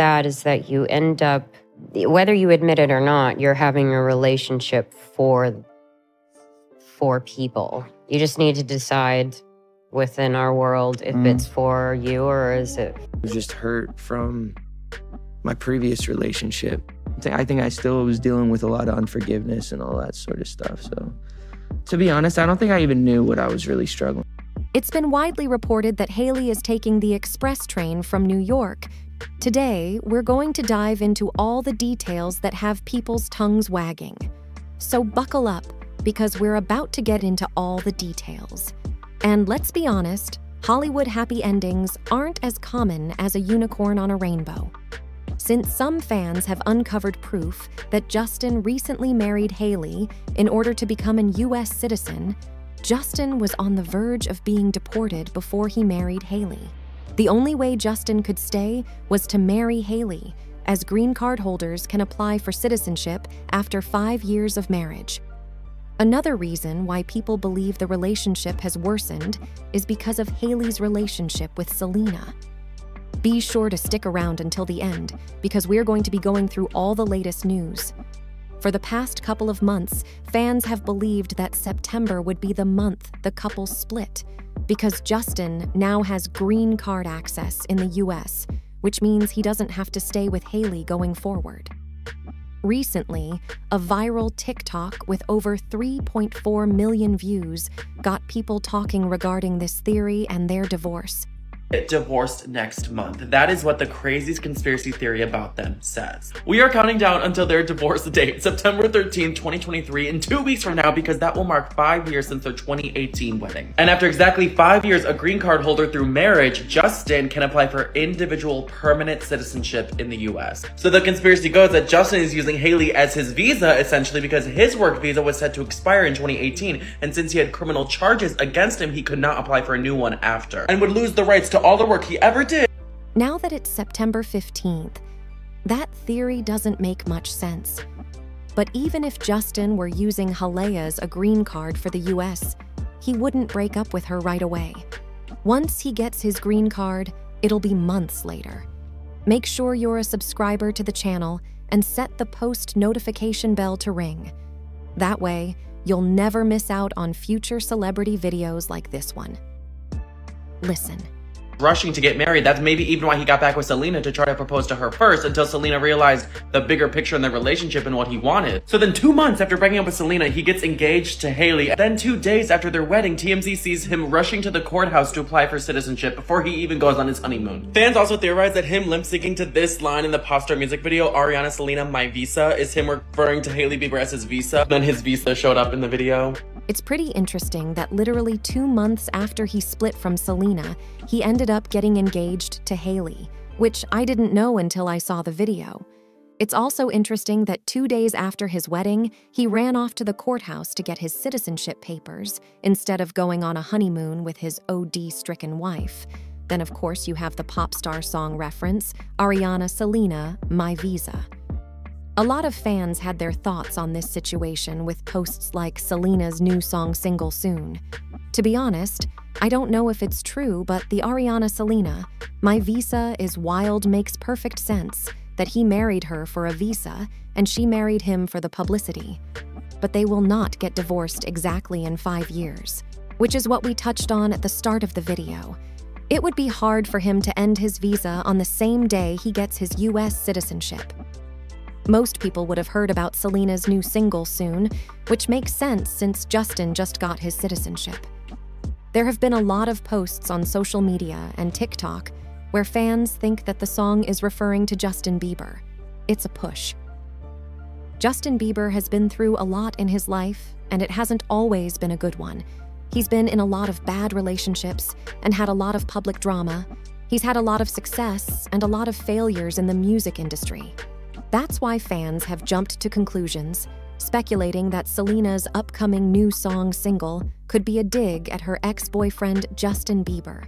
that is that you end up, whether you admit it or not, you're having a relationship for people. You just need to decide within our world if it's for you or is it... I was just hurt from my previous relationship. I think I still was dealing with a lot of unforgiveness and all that sort of stuff. So to be honest, I don't think I even knew what I was really struggling. It's been widely reported that Hailey is taking the express train from New York. Today, we're going to dive into all the details that have people's tongues wagging. So buckle up, because we're about to get into all the details. And let's be honest, Hollywood happy endings aren't as common as a unicorn on a rainbow. Since some fans have uncovered proof that Justin recently married Hailey in order to become a U.S. citizen, Justin was on the verge of being deported before he married Hailey. The only way Justin could stay was to marry Hailey, as green card holders can apply for citizenship after 5 years of marriage. Another reason why people believe the relationship has worsened is because of Hailey's relationship with Selena. Be sure to stick around until the end, because we're going to be going through all the latest news. For the past couple of months, fans have believed that September would be the month the couple split, because Justin now has green card access in the US, which means he doesn't have to stay with Hailey going forward. Recently, a viral TikTok with over 3.4 million views got people talking regarding this theory and their divorce. Divorced next month. That is what the craziest conspiracy theory about them says. We are counting down until their divorce date, September 13, 2023, in 2 weeks from now, because that will mark 5 years since their 2018 wedding. And after exactly 5 years, a green card holder through marriage, Justin can apply for individual permanent citizenship in the US. So the conspiracy goes that Justin is using Hailey as his visa, essentially, because his work visa was set to expire in 2018. And since he had criminal charges against him, he could not apply for a new one after and would lose the rights to all the work he ever did. Now that it's September 15th, that theory doesn't make much sense. But even if Justin were using Hailey's a green card for the US, he wouldn't break up with her right away. Once he gets his green card, it'll be months later. Make sure you're a subscriber to the channel and set the post notification bell to ring. That way, you'll never miss out on future celebrity videos like this one. Listen. Rushing to get married, that's maybe even why he got back with Selena to try to propose to her first, until Selena realized the bigger picture in their relationship and what he wanted. So then 2 months after breaking up with Selena, he gets engaged to Hailey. Then 2 days after their wedding, TMZ sees him rushing to the courthouse to apply for citizenship before he even goes on his honeymoon. Fans also theorize that him lip-syncing to this line in the pop star music video, Ariana, Selena, my visa, is him referring to Hailey Bieber as his visa. Then his visa showed up in the video. It's pretty interesting that literally 2 months after he split from Selena, he ended up getting engaged to Hailey, which I didn't know until I saw the video. It's also interesting that 2 days after his wedding, he ran off to the courthouse to get his citizenship papers instead of going on a honeymoon with his OD-stricken wife. Then, of course, you have the pop star song reference, Ariana, Selena, My Visa. A lot of fans had their thoughts on this situation with posts like Selena's new song Single Soon. To be honest, I don't know if it's true, but the Ariana Selena, My Visa is Wild makes perfect sense, that he married her for a visa and she married him for the publicity. But they will not get divorced exactly in 5 years, which is what we touched on at the start of the video. It would be hard for him to end his visa on the same day he gets his US citizenship. Most people would have heard about Selena's new single soon, which makes sense since Justin just got his citizenship. There have been a lot of posts on social media and TikTok where fans think that the song is referring to Justin Bieber. It's a push. Justin Bieber has been through a lot in his life, and it hasn't always been a good one. He's been in a lot of bad relationships and had a lot of public drama. He's had a lot of success and a lot of failures in the music industry. That's why fans have jumped to conclusions, speculating that Selena's upcoming new song single could be a dig at her ex-boyfriend Justin Bieber.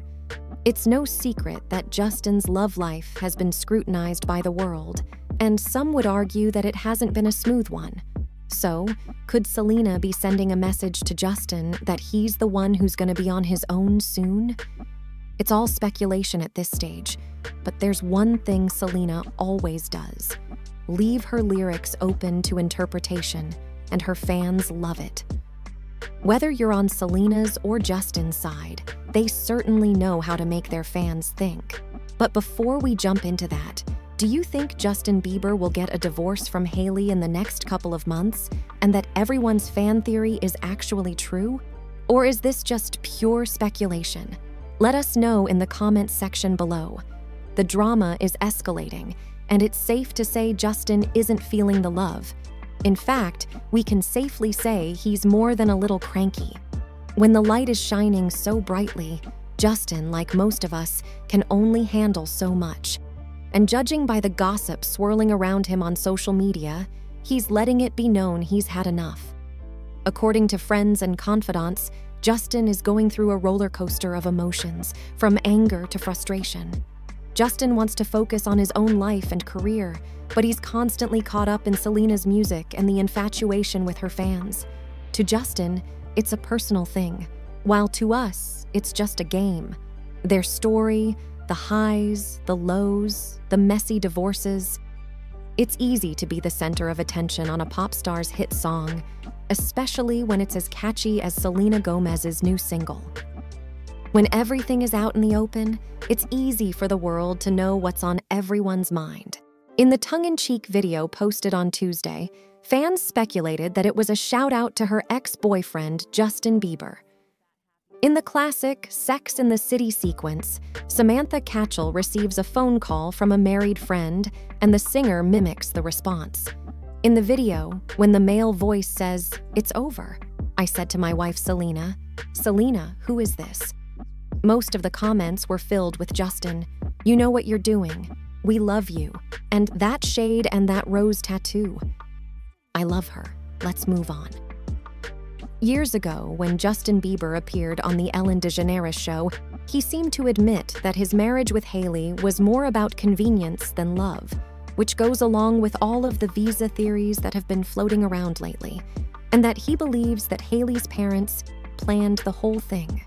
It's no secret that Justin's love life has been scrutinized by the world, and some would argue that it hasn't been a smooth one. So, could Selena be sending a message to Justin that he's the one who's going to be on his own soon? It's all speculation at this stage, But there's one thing Selena always does: leave her lyrics open to interpretation, and her fans love it. Whether you're on Selena's or Justin's side, they certainly know how to make their fans think. But before we jump into that, do you think Justin Bieber will get a divorce from Hailey in the next couple of months, and that everyone's fan theory is actually true? Or is this just pure speculation? Let us know in the comments section below. The drama is escalating, and it's safe to say Justin isn't feeling the love. In fact, we can safely say he's more than a little cranky. When the light is shining so brightly, Justin, like most of us, can only handle so much. And judging by the gossip swirling around him on social media, he's letting it be known he's had enough. According to friends and confidants, Justin is going through a roller coaster of emotions, from anger to frustration. Justin wants to focus on his own life and career, but he's constantly caught up in Selena's music and the infatuation with her fans. To Justin, it's a personal thing, while to us, it's just a game. Their story, the highs, the lows, the messy divorces. It's easy to be the center of attention on a pop star's hit song, especially when it's as catchy as Selena Gomez's new single. When everything is out in the open, it's easy for the world to know what's on everyone's mind. In the tongue-in-cheek video posted on Tuesday, fans speculated that it was a shout-out to her ex-boyfriend, Justin Bieber. In the classic Sex in the City sequence, Samantha Catchell receives a phone call from a married friend, and the singer mimics the response. In the video, when the male voice says, "It's over," I said to my wife Selena, "Selena, who is this?" Most of the comments were filled with Justin, "You know what you're doing, we love you, and that shade and that rose tattoo. I love her, let's move on." Years ago, when Justin Bieber appeared on the Ellen DeGeneres show, he seemed to admit that his marriage with Hailey was more about convenience than love, which goes along with all of the visa theories that have been floating around lately, and that he believes that Hailey's parents planned the whole thing.